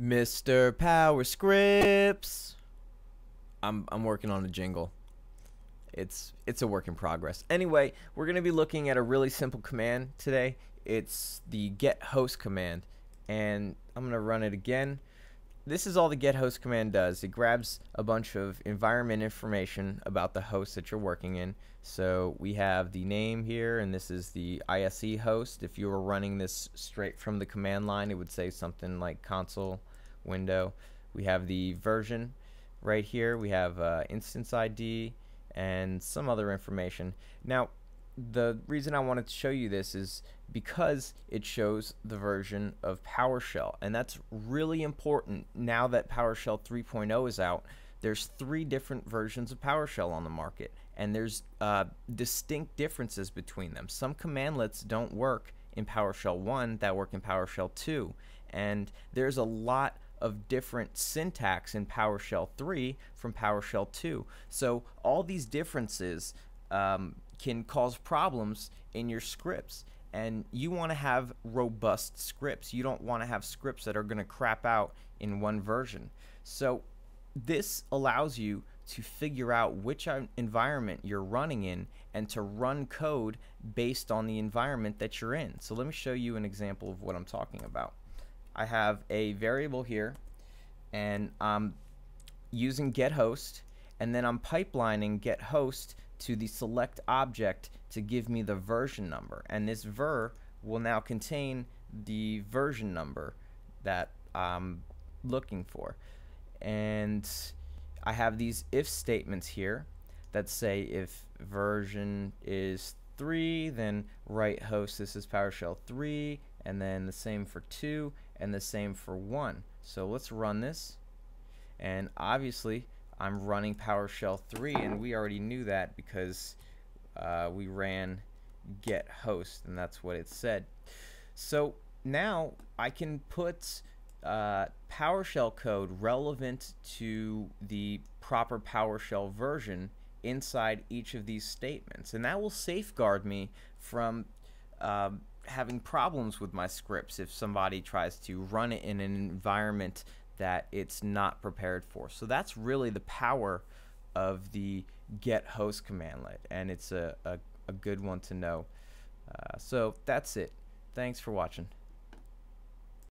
MrPowerScripts. I'm working on a jingle. It's a work in progress. Anyway, we're going to be looking at a really simple command today. It's the Get-Host command, and I'm going to run it again. This is all the Get-Host command does. It grabs a bunch of environment information about the host that you're working in. So we have the name here, and this is the ISE host. If you were running this straight from the command line, it would say something like console window. We have the version right here. We have instance ID and some other information. Now, the reason I wanted to show you this is because it shows the version of PowerShell, and that's really important. Now that PowerShell 3.0 is out, there's 3 different versions of PowerShell on the market, and there's distinct differences between them. Some commandlets don't work in PowerShell 1 that work in PowerShell 2, and there's a lot of different syntax in PowerShell 3 from PowerShell 2. So all these differences can cause problems in your scripts, and you want to have robust scripts. You don't want to have scripts that are going to crap out in one version. So this allows you to figure out which environment you're running in and to run code based on the environment that you're in. So let me show you an example of what I'm talking about. I have a variable here, and I'm using get-host, and then I'm pipelining get-host to the select object to give me the version number, and this var will now contain the version number that I'm looking for. And I have these if statements here that say if version is 3, then write host, this is PowerShell 3, and then the same for 2, and the same for 1. So let's run this, and obviously I'm running PowerShell 3, and we already knew that because we ran get host, and that's what it said. So now I can put PowerShell code relevant to the proper PowerShell version inside each of these statements, and that will safeguard me from having problems with my scripts if somebody tries to run it in an environment that it's not prepared for. So that's really the power of the get host commandlet, and it's a good one to know. So that's it. Thanks for watching.